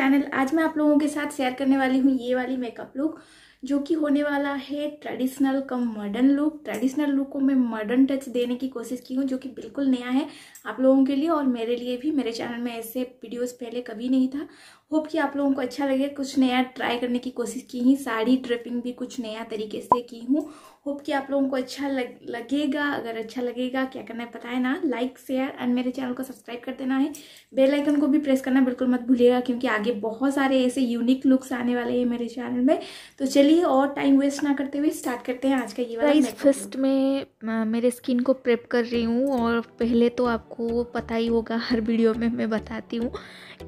Channel. आज मैं आप लोगों के साथ शेयर करने वाली हूँ ये वाली मेकअप लुक, जो कि होने वाला है traditional cum modern look. Traditional look को मैं मॉडर्न टच देने की कोशिश की हूँ, जो कि बिल्कुल नया है आप लोगों के लिए और मेरे लिए भी। मेरे चैनल में ऐसे वीडियोस पहले कभी नहीं था। होप कि आप लोगों को अच्छा लगे। कुछ नया ट्राई करने की कोशिश की ही, साड़ी ड्रेपिंग भी कुछ नया तरीके से की हूँ। होप कि आप लोगों को अच्छा लगेगा। अगर अच्छा लगेगा क्या करना है पता है ना, लाइक शेयर एंड मेरे चैनल को सब्सक्राइब कर देना है। बेल आइकन को भी प्रेस करना बिल्कुल मत भूलिएगा, क्योंकि आगे बहुत सारे ऐसे यूनिक लुक्स आने वाले हैं मेरे चैनल में। तो चलिए और टाइम वेस्ट ना करते हुए स्टार्ट करते हैं आज का ये वाला मेकअप। फर्स्ट में मेरे स्किन को प्रेप कर रही हूँ और पहले तो आपको पता ही होगा, हर वीडियो में मैं बताती हूँ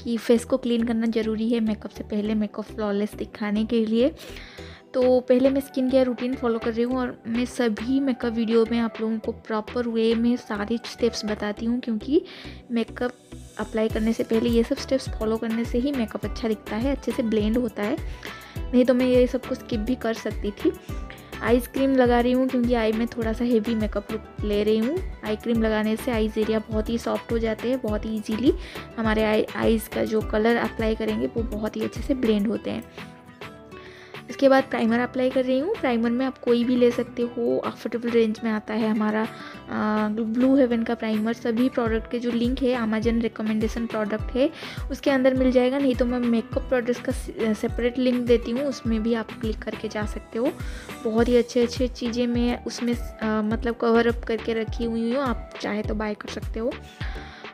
कि फेस को क्लीन करना ज़रूरी है मेकअप से पहले, मेकअप फ्लॉलेस दिखाने के लिए। तो पहले मैं स्किन केयर रूटीन फॉलो कर रही हूँ और मैं सभी मेकअप वीडियो में आप लोगों को प्रॉपर वे में सारे स्टेप्स बताती हूँ, क्योंकि मेकअप अप्लाई करने से पहले ये सब स्टेप्स फॉलो करने से ही मेकअप अच्छा दिखता है, अच्छे से ब्लेंड होता है। नहीं तो मैं ये सब कुछ स्किप भी कर सकती थी। आई क्रीम लगा रही हूँ क्योंकि आई में थोड़ा सा हेवी मेकअप लुक ले रही हूँ। आई क्रीम लगाने से आईज एरिया बहुत ही सॉफ्ट हो जाते हैं, बहुत ही ईजीली हमारे आईज़ का जो कलर अप्लाई करेंगे वो बहुत ही अच्छे से ब्लेंड होते हैं। इसके बाद प्राइमर अप्लाई कर रही हूँ। प्राइमर में आप कोई भी ले सकते हो, अफोर्डेबल रेंज में आता है हमारा ब्लू हेवन का प्राइमर। सभी प्रोडक्ट के जो लिंक है, अमेजन रिकमेंडेशन प्रोडक्ट है, उसके अंदर मिल जाएगा। नहीं तो मैं मेकअप प्रोडक्ट्स का सेपरेट लिंक देती हूँ, उसमें भी आप क्लिक करके जा सकते हो। बहुत ही अच्छे अच्छे चीज़ें मैं उसमें मतलब कवरअप करके रखी हुई हूँ, आप चाहे तो बाय कर सकते हो।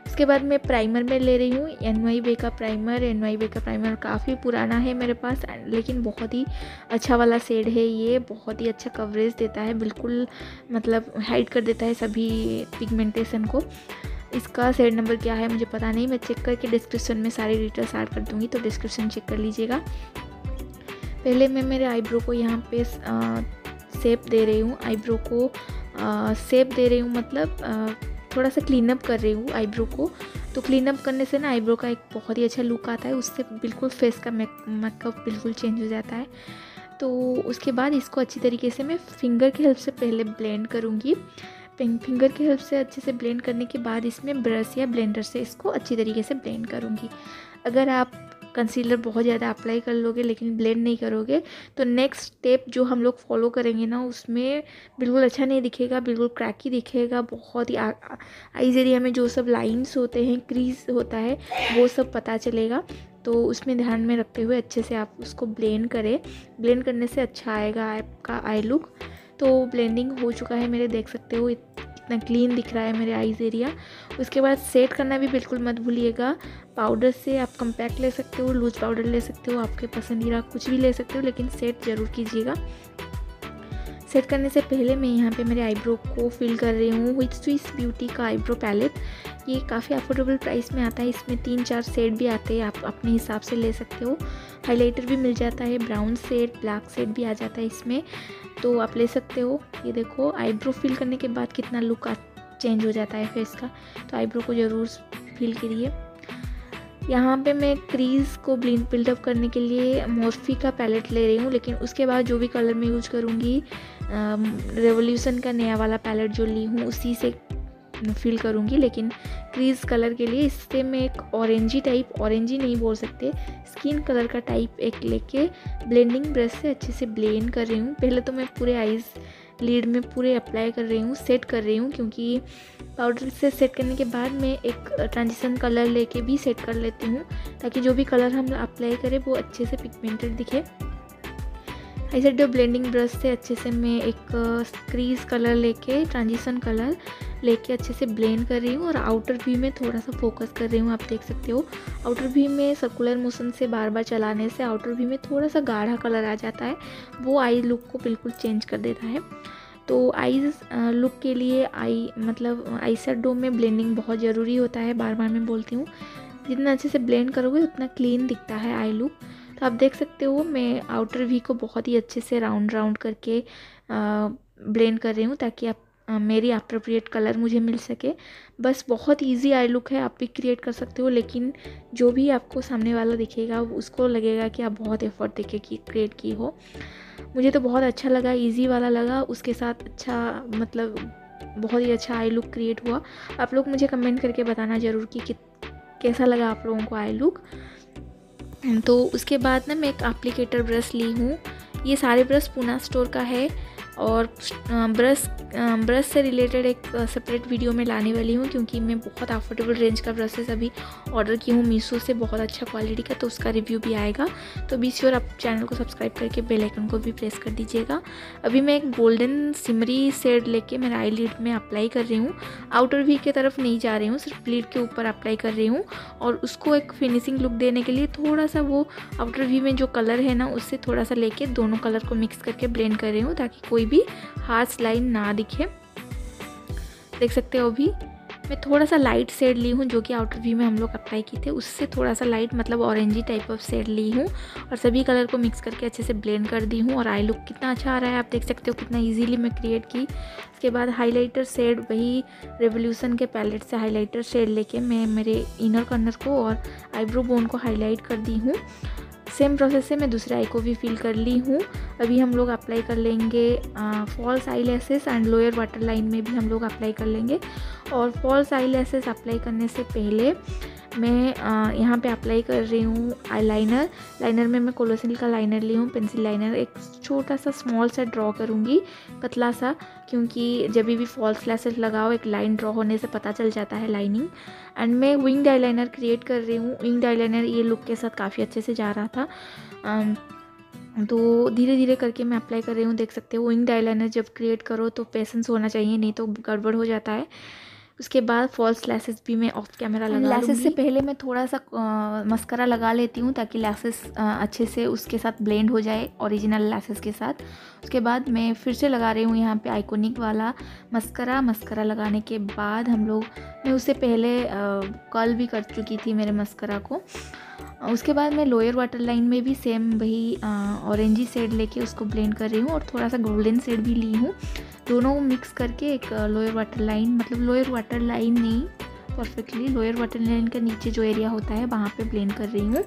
उसके बाद मैं प्राइमर में ले रही हूँ NYW का प्राइमर। NYW का प्राइमर काफ़ी पुराना है मेरे पास, लेकिन बहुत ही अच्छा वाला शेड है ये। बहुत ही अच्छा कवरेज देता है, बिल्कुल मतलब हाइड कर देता है सभी पिगमेंटेशन को। इसका शेड नंबर क्या है मुझे पता नहीं, मैं चेक करके डिस्क्रिप्शन में सारे डिटेल्स ऐड कर दूँगी, तो डिस्क्रिप्शन चेक कर लीजिएगा। पहले मैं मेरे आईब्रो को यहाँ पे शेप दे रही हूँ। आईब्रो को शेप दे रही हूँ मतलब थोड़ा सा क्लीनअप कर रही हूँ आईब्रो को। तो क्लीनअप करने से ना आईब्रो का एक बहुत ही अच्छा लुक आता है, उससे बिल्कुल फेस का मेकअप बिल्कुल चेंज हो जाता है। तो उसके बाद इसको अच्छी तरीके से मैं फिंगर की हेल्प से पहले ब्लेंड करूँगी। फिंगर की हेल्प से अच्छे से ब्लेंड करने के बाद इसमें ब्रश या ब्लेंडर से इसको अच्छी तरीके से ब्लेंड करूँगी। अगर आप कंसीलर बहुत ज़्यादा अप्लाई कर लोगे लेकिन ब्लेंड नहीं करोगे तो नेक्स्ट स्टेप जो हम लोग फॉलो करेंगे ना, उसमें बिल्कुल अच्छा नहीं दिखेगा, बिल्कुल क्रैकी दिखेगा। बहुत ही आईज एरिया में जो सब लाइंस होते हैं, क्रीज होता है, वो सब पता चलेगा। तो उसमें ध्यान में रखते हुए अच्छे से आप उसको ब्लेंड करें। ब्लेंड करने से अच्छा आएगा आपका आई लुक। तो ब्लेंडिंग हो चुका है मेरे, देख सकते हो इतना क्लीन दिख रहा है मेरे आईज एरिया। उसके बाद सेट करना भी बिल्कुल मत भूलिएगा। पाउडर से आप कम्पैक्ट ले सकते हो, लूज पाउडर ले सकते हो, आपके पसंदीदा कुछ भी ले सकते हो, लेकिन सेट ज़रूर कीजिएगा। सेट करने से पहले मैं यहाँ पे मेरे आईब्रो को फिल कर रही हूँ विद स्विस ब्यूटी का आईब्रो पैलेट। ये काफ़ी अफोर्डेबल प्राइस में आता है। इसमें 3-4 शेड भी आते हैं, आप अपने हिसाब से ले सकते हो। हाइलाइटर भी मिल जाता है, ब्राउन शेड, ब्लैक शेड भी आ जाता है इसमें, तो आप ले सकते हो। ये देखो आईब्रो फिल करने के बाद कितना लुक चेंज हो जाता है फेस का। तो आईब्रो को ज़रूर फिल करिए। यहाँ पे मैं क्रीज़ को बिल्डअप करने के लिए मोर्फी का पैलेट ले रही हूँ, लेकिन उसके बाद जो भी कलर मैं यूज़ करूँगी, रेवोल्यूशन का नया वाला पैलेट जो ली हूँ उसी से फिल करूँगी। लेकिन क्रीज़ कलर के लिए इससे मैं एक ऑरेंजी टाइप, ऑरेंजी नहीं बोल सकते, स्किन कलर का टाइप एक लेके ब्लेंडिंग ब्रश से अच्छे से ब्लेंड कर रही हूँ। पहले तो मैं पूरे आइज़ लीड में पूरे अप्लाई कर रही हूँ, सेट कर रही हूँ, क्योंकि पाउडर से सेट करने के बाद मैं एक ट्रांजिशन कलर लेके भी सेट कर लेती हूँ, ताकि जो भी कलर हम अप्लाई करें वो अच्छे से पिगमेंटेड दिखे। ऐसे जो ब्लेंडिंग ब्रश से अच्छे से मैं एक क्रीज कलर लेके, ट्रांजिशन कलर लेके अच्छे से ब्लेंड कर रही हूँ और आउटर वी में थोड़ा सा फोकस कर रही हूँ। आप देख सकते हो आउटर वी में सर्कुलर मोशन से बार बार चलाने से आउटर वी में थोड़ा सा गाढ़ा कलर आ जाता है, वो आई लुक को बिल्कुल चेंज कर देता है। तो आईज लुक के लिए आई शेडो में ब्लेंडिंग बहुत ज़रूरी होता है, बार बार मैं बोलती हूँ। जितना अच्छे से ब्लेंड करोगे उतना क्लीन दिखता है आई लुक। तो आप देख सकते हो मैं आउटर वी को बहुत ही अच्छे से राउंड करके ब्लेंड कर रही हूँ, ताकि आप मेरी अप्रोप्रिएट कलर मुझे मिल सके। बस बहुत इजी आई लुक है, आप भी क्रिएट कर सकते हो, लेकिन जो भी आपको सामने वाला दिखेगा उसको लगेगा कि आप बहुत एफर्ट देके क्रिएट की हो। मुझे तो बहुत अच्छा लगा, इजी वाला लगा, उसके साथ अच्छा मतलब बहुत ही अच्छा आई लुक क्रिएट हुआ। आप लोग मुझे कमेंट करके बताना ज़रूर कि कैसा लगा आप लोगों को आई लुक। तो उसके बाद ना मैं एक एप्लीकेटर ब्रश ली हूँ। ये सारे ब्रश पूना स्टोर का है और ब्रश से रिलेटेड एक सेपरेट वीडियो में लाने वाली हूँ, क्योंकि मैं बहुत अफोर्डेबल रेंज का ब्रशेस अभी ऑर्डर की हूँ मीशो से, बहुत अच्छा क्वालिटी का, तो उसका रिव्यू भी आएगा। तो बी श्योर आप चैनल को सब्सक्राइब करके बेल आइकन को भी प्रेस कर दीजिएगा। अभी मैं एक गोल्डन सिमरी शेड लेके मेरा आई लिड में अप्लाई कर रही हूँ, आउटर वी की तरफ नहीं जा रही हूँ, सिर्फ लिड के ऊपर अप्लाई कर रही हूँ। और उसको एक फिनिशिंग लुक देने के लिए थोड़ा सा वो आउटर वी में जो कलर है ना उससे थोड़ा सा लेके दोनों कलर को मिक्स करके ब्लेंड कर रही हूँ, ताकि कोई भी हार्श लाइन ना दिखे। देख सकते हो अभी मैं थोड़ा सा लाइट शेड ली हूँ, जो कि आउटर वी में हम लोग अप्लाई किए थे, उससे थोड़ा सा लाइट मतलब ऑरेंजी टाइप ऑफ शेड ली हूँ और सभी कलर को मिक्स करके अच्छे से ब्लेंड कर दी हूँ। और आई लुक कितना अच्छा आ रहा है, आप देख सकते हो कितना इजीली मैं क्रिएट की। उसके बाद हाइलाइटर शेड, वही रेवोल्यूशन के पैलेट से हाइलाइटर शेड लेके मैं मेरे इनर कॉर्नर को और आईब्रो बोन को हाईलाइट कर दी हूँ। सेम प्रोसेस से मैं दूसरे आई को भी फिल कर ली हूँ। अभी हम लोग अप्लाई कर लेंगे false eyelashes and lower water line में भी हम लोग अप्लाई कर लेंगे। और फॉल्स आई लैसेस अप्लाई करने से पहले मैं यहाँ पे अप्लाई कर रही हूँ आई लाइनर। लाइनर में मैं कोलोसिल का लाइनर ली हूँ, पेंसिल लाइनर, एक छोटा सा स्मॉल सा ड्रॉ करूँगी, पतला सा, क्योंकि जब भी फॉल्स लैसेस लगाओ एक लाइन ड्रॉ होने से पता चल जाता है लाइनिंग। एंड मैं विंग आई लाइनर क्रिएट कर रही हूँ। विंग आई लाइनर ये लुक के साथ काफ़ी अच्छे से जा रहा था, तो धीरे धीरे करके मैं अप्लाई कर रही हूँ। देख सकते हो विंग आई लाइनर जब क्रिएट करो तो पेशेंस होना चाहिए, नहीं तो गड़बड़ हो जाता है। उसके बाद फॉल्स लैसेस भी मैं ऑफ कैमरा लगा लूँगी। लैसेस से पहले मैं थोड़ा सा मस्करा लगा लेती हूँ, ताकि लैसेस अच्छे से उसके साथ ब्लेंड हो जाए ओरिजिनल लैसेस के साथ। उसके बाद मैं फिर से लगा रही हूँ यहाँ पे आइकॉनिक वाला मस्करा। मस्करा लगाने के बाद मैं उससे पहले कर्ल भी कर चुकी थी मेरे मस्करा को। उसके बाद मैं लोअर वाटर लाइन में भी सेम वही ऑरेंजी शेड लेके उसको ब्लेंड कर रही हूँ और थोड़ा सा गोल्डन शेड भी ली हूँ। दोनों को मिक्स करके एक लोअर वाटर लाइन, मतलब लोअर वाटर लाइन नहीं परफेक्टली, लोअर वाटर लाइन के नीचे जो एरिया होता है वहाँ पे ब्लेंड कर रही हूँ।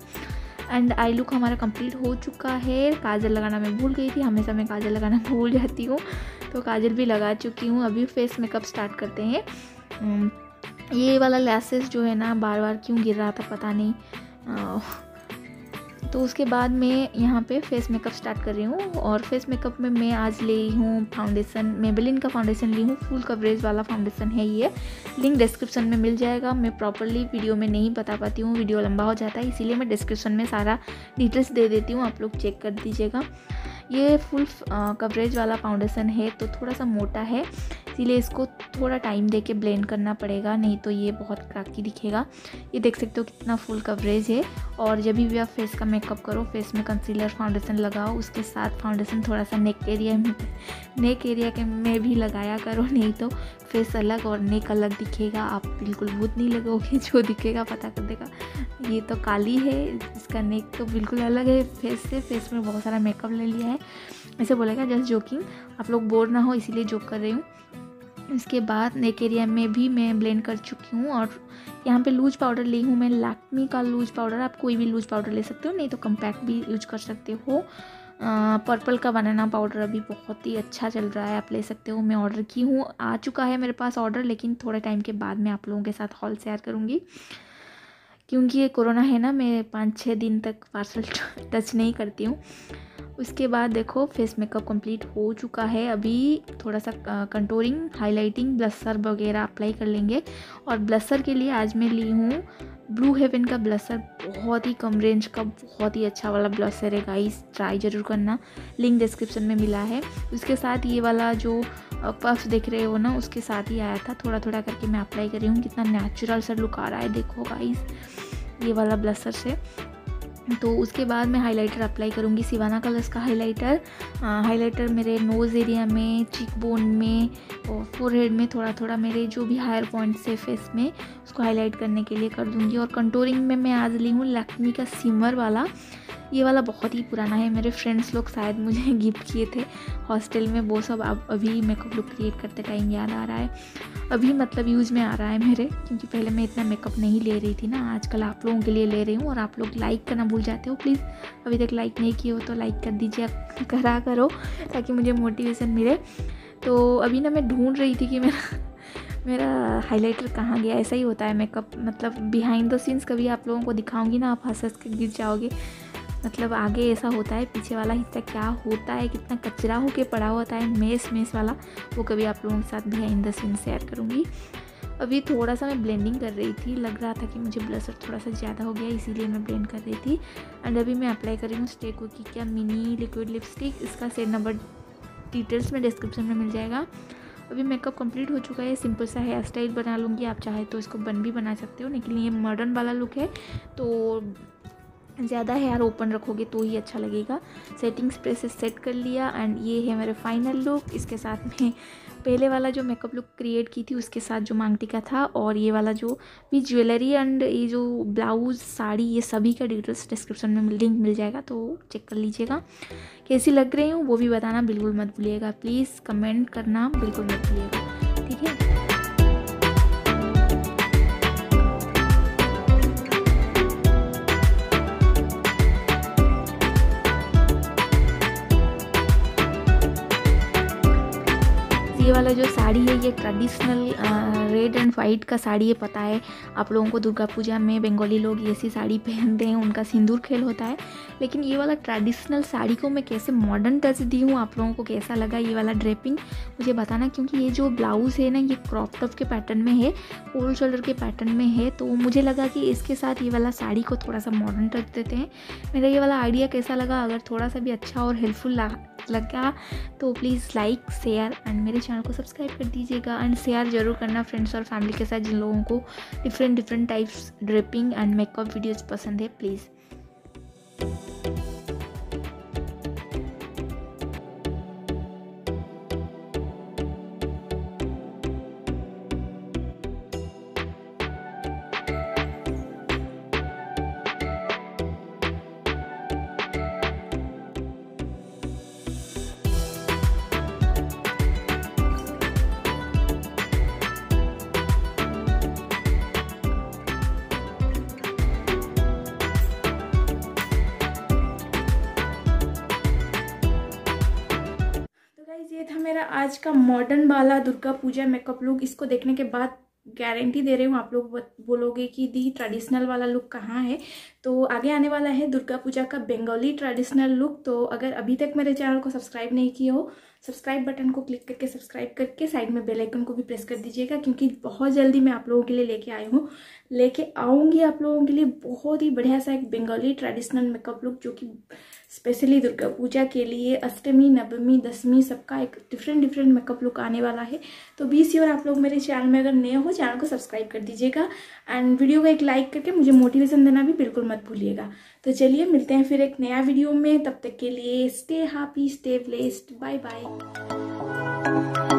एंड आई लुक हमारा कंप्लीट हो चुका है। काजल लगाना मैं भूल गई थी, हमेशा मैं काजल लगाना भूल जाती हूँ, तो काजल भी लगा चुकी हूँ। अभी फेस मेकअप स्टार्ट करते हैं। ये वाला लैसेस जो है ना बार बार क्यों गिर रहा था पता नहीं, तो उसके बाद मैं यहाँ पे फेस मेकअप स्टार्ट कर रही हूँ। और फेस मेकअप में मैं आज ले हूँ फाउंडेशन, मेबेलिन का फाउंडेशन ली हूँ, फुल कवरेज वाला फाउंडेशन है। ये लिंक डिस्क्रिप्शन में मिल जाएगा। मैं प्रॉपरली वीडियो में नहीं बता पाती हूँ, वीडियो लंबा हो जाता है, इसीलिए मैं डिस्क्रिप्शन में सारा डिटेल्स दे देती हूँ, आप लोग चेक कर दीजिएगा। ये फुल कवरेज वाला फाउंडेशन है, तो थोड़ा सा मोटा है, इसीलिए इसको थोड़ा टाइम देके ब्लेंड करना पड़ेगा, नहीं तो ये बहुत क्राकी दिखेगा। ये देख सकते हो कितना फुल कवरेज है। और जब भी आप फेस का मेकअप करो, फेस में कंसीलर फाउंडेशन लगाओ, उसके साथ फाउंडेशन थोड़ा सा नेक एरिया में भी लगाया करो, नहीं तो फेस अलग और नेक अलग दिखेगा। आप बिल्कुल भूत नहीं लगोगे, जो दिखेगा पता कर देगा ये तो काली है, इसका नेक तो बिल्कुल अलग है फेस से, फेस में बहुत सारा मेकअप ले लिया है, ऐसे बोलेगा। जस्ट जोकिंग, आप लोग बोर ना हो इसीलिए जोक कर रही हूँ। इसके बाद नेक एरिया में भी मैं ब्लेंड कर चुकी हूँ। और यहाँ पे लूज पाउडर ली हूँ मैं, लैक्मी का लूज पाउडर। आप कोई भी लूज पाउडर ले सकते हो, नहीं तो कम्पैक्ट भी यूज कर सकते हो। पर्पल का बनाना पाउडर अभी बहुत ही अच्छा चल रहा है, आप ले सकते हो। मैं ऑर्डर की हूँ, आ चुका है मेरे पास ऑर्डर, लेकिन थोड़े टाइम के बाद मैं आप लोगों के साथ हॉल शेयर करूँगी, क्योंकि ये कोरोना है ना, मैं 5-6 दिन तक पार्सल टच नहीं करती हूँ। उसके बाद देखो फेस मेकअप कंप्लीट हो चुका है। अभी थोड़ा सा कंटूरिंग, हाइलाइटिंग, ब्लशर वगैरह अप्लाई कर लेंगे। और ब्लशर के लिए आज मैं ली हूँ ब्लू हेवन का ब्लशर, बहुत ही कम रेंज का बहुत ही अच्छा वाला ब्लशर है गाइस, ट्राई ज़रूर करना, लिंक डिस्क्रिप्शन में मिला है। उसके साथ ये वाला जो पफ देख रहे हो ना उसके साथ ही आया था, थोड़ा थोड़ा करके मैं अप्लाई कर रही हूँ। कितना नेचुरल सा लुक आ रहा है देखो गाइस ये वाला ब्लशर से। तो उसके बाद मैं हाइलाइटर अप्लाई करूँगी, सिवाना कलर्स का हाइलाइटर। हाइलाइटर मेरे नोज़ एरिया में, चीक बोन में और फोरहेड में, थोड़ा थोड़ा मेरे जो भी हायर पॉइंट्स है फेस में उसको हाईलाइट करने के लिए कर दूँगी। और कंटूरिंग में मैं आज ली हूँ लैक्मी का सिमर वाला। ये वाला बहुत ही पुराना है, मेरे फ्रेंड्स लोग शायद मुझे गिफ्ट किए थे हॉस्टल में, वो सब अब अभी मेकअप लुक क्रिएट करते टाइम याद आ रहा है, अभी मतलब यूज़ में आ रहा है मेरे, क्योंकि पहले मैं इतना मेकअप नहीं ले रही थी ना, आजकल आप लोगों के लिए ले रही हूँ। और आप लोग लाइक करना भूल जाते हो, प्लीज़ अभी तक लाइक नहीं किए हो तो लाइक कर दीजिए, करा करो, ताकि मुझे मोटिवेशन मिले। तो अभी ना मैं ढूंढ रही थी कि मेरा मेरा हाइलाइटर कहाँ गया। ऐसा ही होता है मेकअप, मतलब बिहाइंड द सीन्स कभी आप लोगों को दिखाऊंगी ना, आप हंस हंस के गिर जाओगे। मतलब आगे ऐसा होता है, पीछे वाला हिस्सा क्या होता है, कितना कचरा होके पड़ा होता है, मेस वाला, वो कभी आप लोगों के साथ बिहाइंड द सीन शेयर करूँगी। अभी थोड़ा सा मैं ब्लेंडिंग कर रही थी, लग रहा था कि मुझे ब्लशर थोड़ा सा ज़्यादा हो गया, इसीलिए मैं ब्लेंड कर रही थी। एंड अभी मैं अप्लाई कर रही हूँ स्टे को की क्या मिनी लिक्विड लिपस्टिक। इसका सेट नंबर डिटेल्स में डिस्क्रिप्शन में मिल जाएगा। अभी मेकअप कंप्लीट हो चुका है। सिंपल सा हेयर स्टाइल बना लूँगी, आप चाहे तो इसको बन भी बना सकते हो, लेकिन ये मॉडर्न वाला लुक है तो ज़्यादा हेयर ओपन रखोगे तो ही अच्छा लगेगा। सेटिंग स्प्रे से सेट कर लिया एंड ये है मेरा फाइनल लुक। इसके साथ में पहले वाला जो मेकअप लुक क्रिएट की थी उसके साथ जो मांगटी का था, और ये वाला जो भी ज्वेलरी एंड ये जो ब्लाउज साड़ी, ये सभी का डिटेल्स डिस्क्रिप्शन में लिंक मिल जाएगा, तो चेक कर लीजिएगा। कैसी लग रही हूँ वो भी बताना बिल्कुल मत भूलिएगा, प्लीज़ कमेंट करना बिल्कुल मत भूलिएगा, ठीक है। ये वाला जो साड़ी है ये ट्रेडिशनल रेड एंड वाइट का साड़ी है। पता है आप लोगों को दुर्गा पूजा में बंगाली लोग ऐसी साड़ी पहनते हैं, उनका सिंदूर खेल होता है, लेकिन ये वाला ट्रेडिशनल साड़ी को मैं कैसे मॉडर्न टच दी हूँ, आप लोगों को कैसा लगा ये वाला ड्रेपिंग मुझे बताना। क्योंकि ये जो ब्लाउज़ है ना ये क्रॉप टॉप के पैटर्न में है, कोल्ड शोल्डर के पैटर्न में है, तो मुझे लगा कि इसके साथ ये वाला साड़ी को थोड़ा सा मॉडर्न टच देते हैं। मेरा ये वाला आइडिया कैसा लगा, अगर थोड़ा सा भी अच्छा और हेल्पफुल लगा तो प्लीज़ लाइक शेयर एंड मेरे चैनल को सब्सक्राइब कर दीजिएगा। एंड शेयर जरूर करना फ्रेंड्स और फैमिली के साथ जिन लोगों को different types draping and makeup videos पसंद है, प्लीज़। मेरा आज का मॉडर्न वाला दुर्गा पूजा मेकअप लुक, इसको देखने के बाद गारंटी दे रही हूँ आप लोग बोलोगे कि दी ट्रेडिशनल वाला लुक कहाँ है। तो आगे आने वाला है दुर्गा पूजा का बंगाली ट्रेडिशनल लुक। तो अगर अभी तक मेरे चैनल को सब्सक्राइब नहीं किए हो, सब्सक्राइब बटन को क्लिक करके सब्सक्राइब करके साइड में बेल आइकन को भी प्रेस कर दीजिएगा, क्योंकि बहुत जल्दी मैं आप लोगों के लिए लेके आऊँगी आप लोगों के लिए बहुत ही बढ़िया सा एक बंगाली ट्रेडिशनल मेकअप लुक, जो कि स्पेशली दुर्गा पूजा के लिए अष्टमी नवमी दसवीं सबका एक डिफरेंट मेकअप लुक आने वाला है। तो बी श्योर आप लोग मेरे चैनल में अगर नए हो, चैनल को सब्सक्राइब कर दीजिएगा एंड वीडियो को एक लाइक करके मुझे मोटिवेशन देना भी बिल्कुल मत भूलिएगा। तो चलिए मिलते हैं फिर एक नया वीडियो में, तब तक के लिए stay happy stay blessed, bye bye.